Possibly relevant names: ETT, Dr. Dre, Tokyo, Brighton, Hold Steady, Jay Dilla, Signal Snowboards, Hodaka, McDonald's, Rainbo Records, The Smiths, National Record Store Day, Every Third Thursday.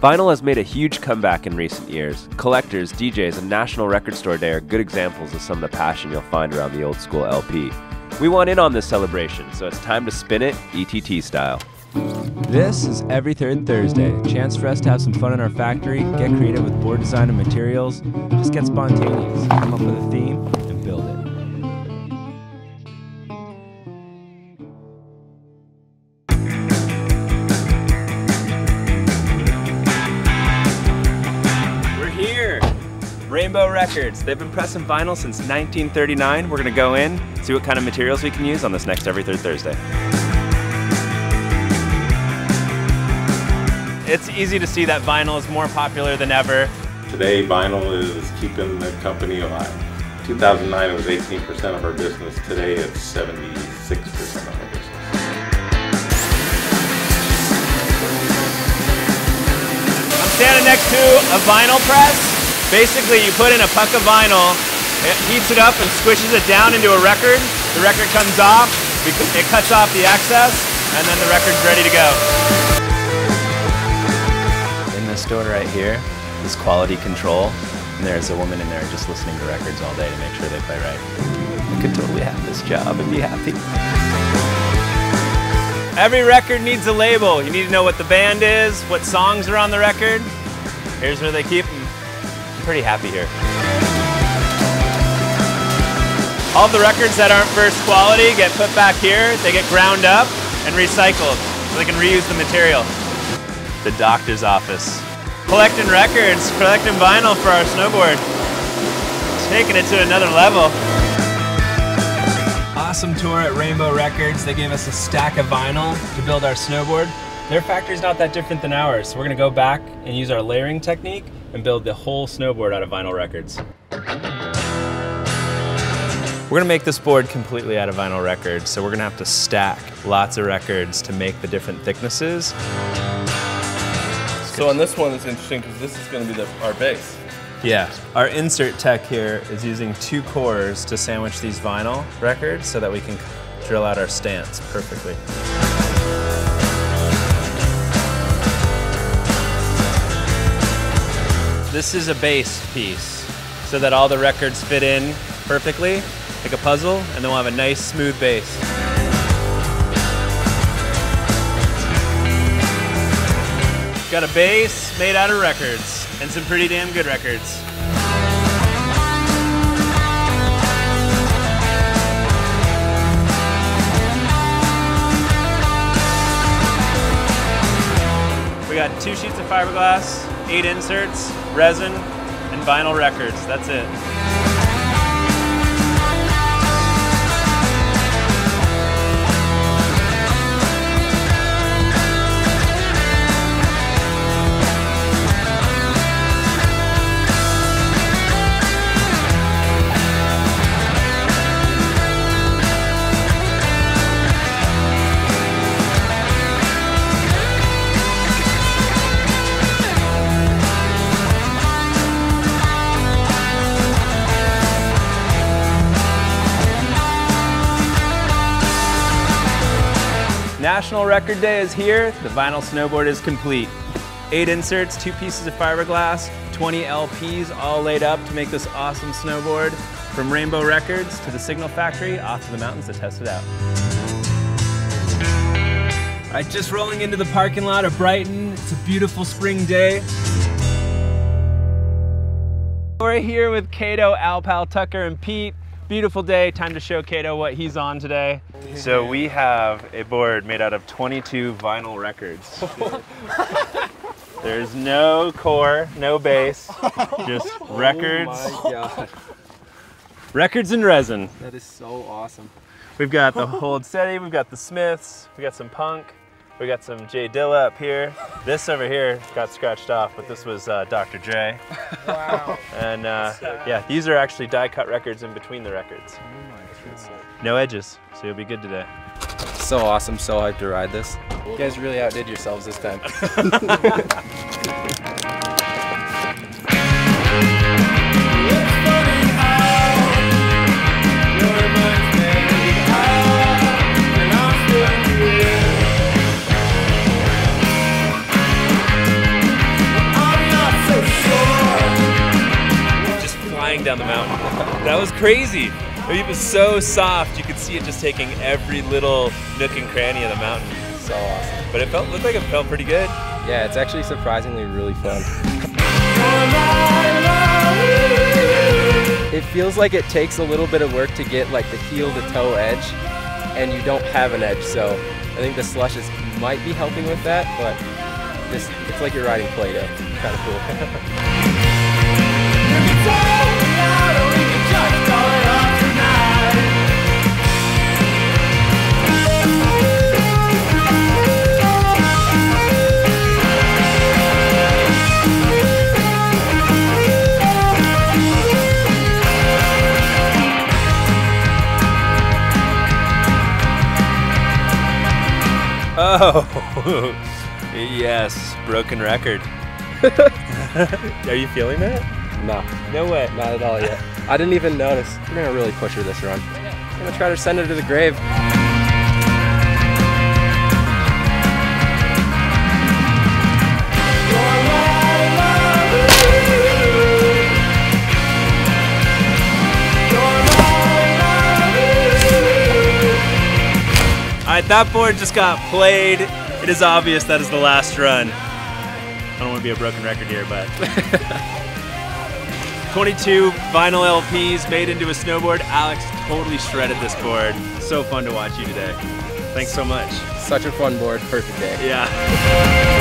Vinyl has made a huge comeback in recent years. Collectors, DJs, and National Record Store Day are good examples of some of the passion you'll find around the old school LP. We want in on this celebration, so it's time to spin it ETT style. This is every third Thursday, a chance for us to have some fun in our factory, get creative with board design and materials, just get spontaneous, come up with a theme, and build it. Rainbo Records. They've been pressing vinyl since 1939. We're gonna go in, see what kind of materials we can use on this next every third Thursday. It's easy to see that vinyl is more popular than ever. Today, vinyl is keeping the company alive. 2009, it was 18% of our business. Today, it's 76% of our business. I'm standing next to a vinyl press. Basically, you put in a puck of vinyl, it heats it up and squishes it down into a record. The record comes off, it cuts off the access, and then the record's ready to go. In the store right here is quality control, and there's a woman in there just listening to records all day to make sure they play right. You could totally have this job and be happy. Every record needs a label. You need to know what the band is, what songs are on the record. Here's where they keep them. Pretty happy here. All the records that aren't first quality get put back here. They get ground up and recycled so they can reuse the material. The doctor's office. Collecting records, collecting vinyl for our snowboard. Taking it to another level. Awesome tour at Rainbo Records. They gave us a stack of vinyl to build our snowboard. Their factory's not that different than ours, so we're gonna go back and use our layering technique and build the whole snowboard out of vinyl records. We're gonna make this board completely out of vinyl records, so we're gonna have to stack lots of records to make the different thicknesses. So on this one, it's interesting because this is gonna be our base. Yeah, our insert tech here is using two cores to sandwich these vinyl records so that we can drill out our stance perfectly. This is a base piece so that all the records fit in perfectly, like a puzzle, and then we'll have a nice smooth base. Got a base made out of records, and some pretty damn good records. We got 2 sheets of fiberglass, 8 inserts, resin, and vinyl records. That's it. National Record Day is here, the vinyl snowboard is complete. 8 inserts, 2 pieces of fiberglass, 20 LPs all laid up to make this awesome snowboard. From Rainbo Records to the Signal Factory, off to the mountains to test it out. All right, just rolling into the parking lot of Brighton. It's a beautiful spring day. We're here with Cato, Alpal, Tucker, and Pete. Beautiful day, time to show Cato what he's on today. So we have a board made out of 22 vinyl records. There's no core, no base, just records. Oh my God. Records and resin. That is so awesome. We've got the Hold Steady, we've got the Smiths, we got some punk, we got some Jay Dilla up here. This over here got scratched off, but this was Dr. Dre. Wow. And yeah, these are actually die-cut records in between the records. Oh my God. No edges, so you'll be good today. So awesome, so hyped to ride this. You guys really outdid yourselves this time. down the mountain. That was crazy. It was so soft, you could see it just taking every little nook and cranny of the mountain. So awesome. But looked like it felt pretty good. Yeah, it's actually surprisingly really fun. It feels like it takes a little bit of work to get like the heel to toe edge, and you don't have an edge, so I think the slushes might be helping with that, but it's like you're riding Play-Doh. Kind of cool. Oh! Yes, broken record. Are you feeling that? No. No way. Not at all yet. I didn't even notice. We're going to really push her this run. I'm going to try to send her to the grave. Alright, that board just got played. It is obvious that is the last run. I don't want to be a broken record here, but 22 vinyl LPs made into a snowboard. Alex totally shredded this board. So fun to watch you today. Thanks so much. Such a fun board, perfect day. Yeah.